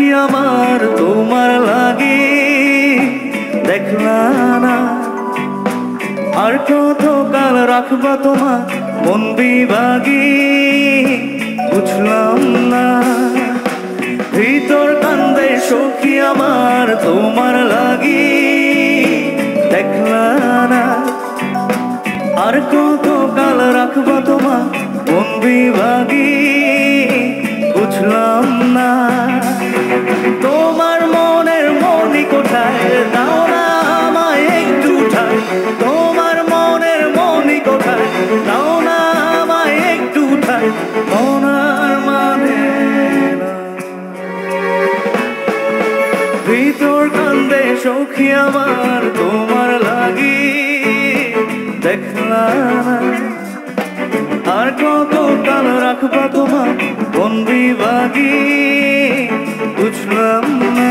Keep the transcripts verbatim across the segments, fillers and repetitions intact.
কি আমার তোমার লাগে দেখলা না আর কত কাল রাখবা তোমার মন বিভাগে বুঝলাম না ভিতর কান্দে সখী আমার তোমার লাগে দেখলা না আর কত কাল রাখবা তোমার মন বিভাগে বুঝলাম না তোমার মনের মনি কোথায় দাও না আমায় একটু ঠাই তোমার মনের মনি কোথায় দাও না আমায় একটু ঠাই মনার মানে ভিতর কান্দে সখী আমার তোমার লাগি দেখলা না আর কত কাল রাখবা তোমার বন্দি বাগি বুঝলাম না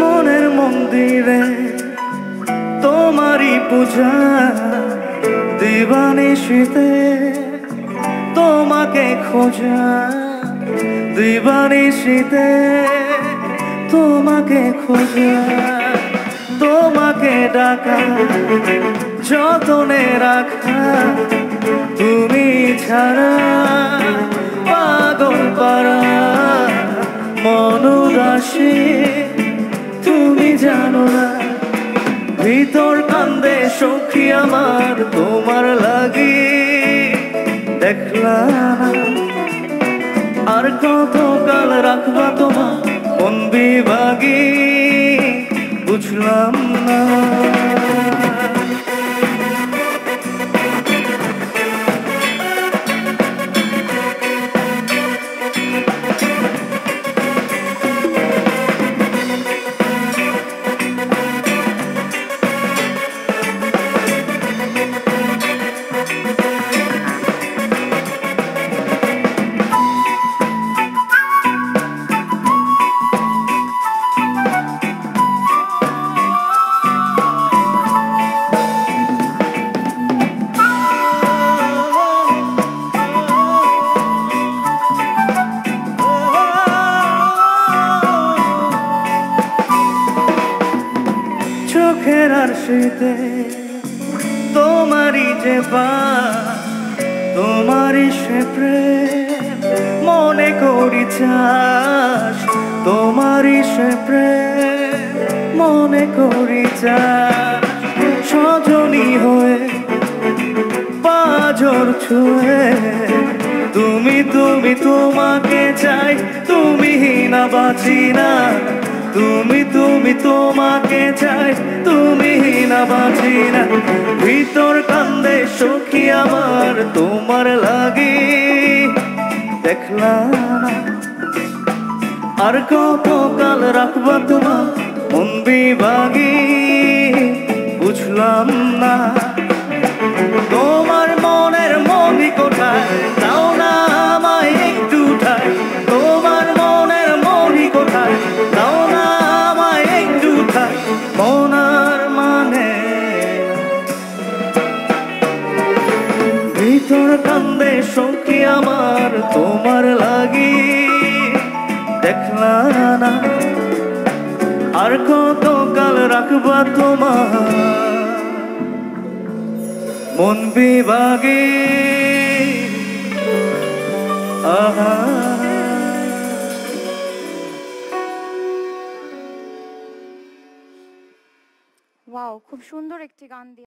মনের মন্দিরে তোমারই পূজা দিবানিশিতে তোমাকে খোঁজা দিবানিশিতে তোমাকে খোঁজা তোমাকে ডাকা যতনে রাখা তুমি ছাড়া পাগল পারা মন উদাসী তুমি জানো না ভিতর কান্দে সখী আমার তোমার লাগি দেখলা আর কত কাল রাখবা তোমার কোন বিভাগে বুঝলাম না চোখের আরশিতে তোমারই যে পা তোমারই সে প্রেম মনে করি চাস তোমারই সে প্রেম মনে করি চাস সজনী হয়ে পাজর ছুঁয়ে তুমি তুমি তোমাকে চাই তুমি না বাঁচি না তুমি তুমি তোমাকে চাই তুমি না বাঁচি না ভিতর কান্দে সখী আমার তোমার লাগি দেখলা না আর কত কাল রাখবা তোমার মন বিভাগে বুঝলাম না তোমার মনের মনি কোথায় দাও না আমায় একটু ঠাই তোমার মনের মনি কোথায় দাও না আমায় একটু ঠাই মনার মানে ভিতর কান্দে সখী আমার তোমার লাগি দেখলা না আর কত কাল রাখবা তোমার মন বিভাগে আহা। ওয়াও, খুব সুন্দর একটি গান।